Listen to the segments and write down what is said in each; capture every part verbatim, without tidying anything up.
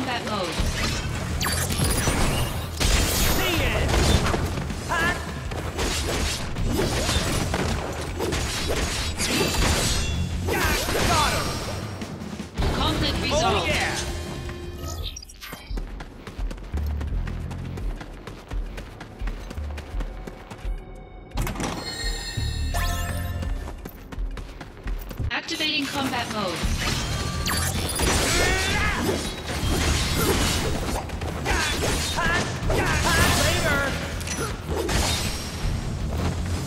combat mode. See it! Hot! Got him! Conflict resolved. Oh, yeah! Activating combat mode. Later. Oh, conflict yeah. resolved. Activating combat mode.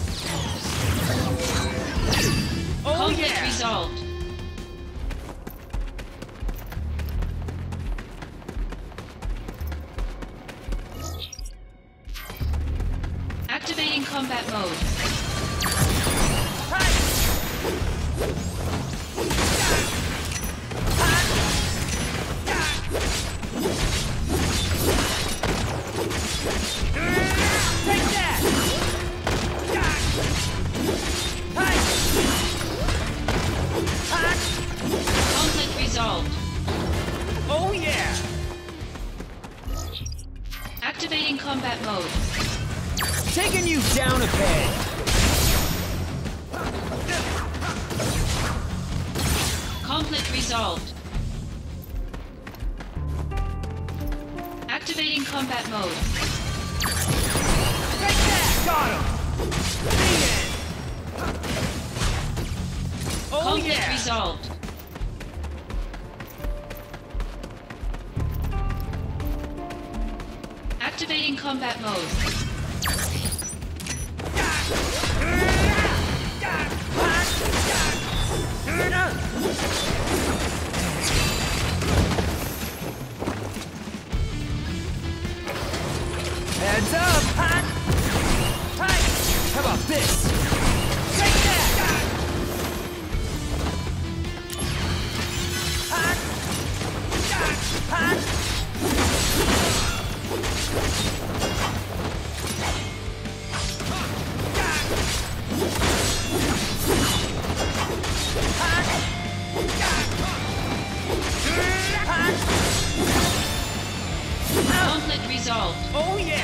Oh yeah! Activating combat mode. Taking you down a peg. Conflict resolved. Activating combat mode. Right there! Got him! See it! Oh conflict yeah! Conflict resolved. Activating combat mode. Heads up, hot! Hi! How about this? Take that! Hot! Hot! Hot! Conflict resolved. Oh yeah!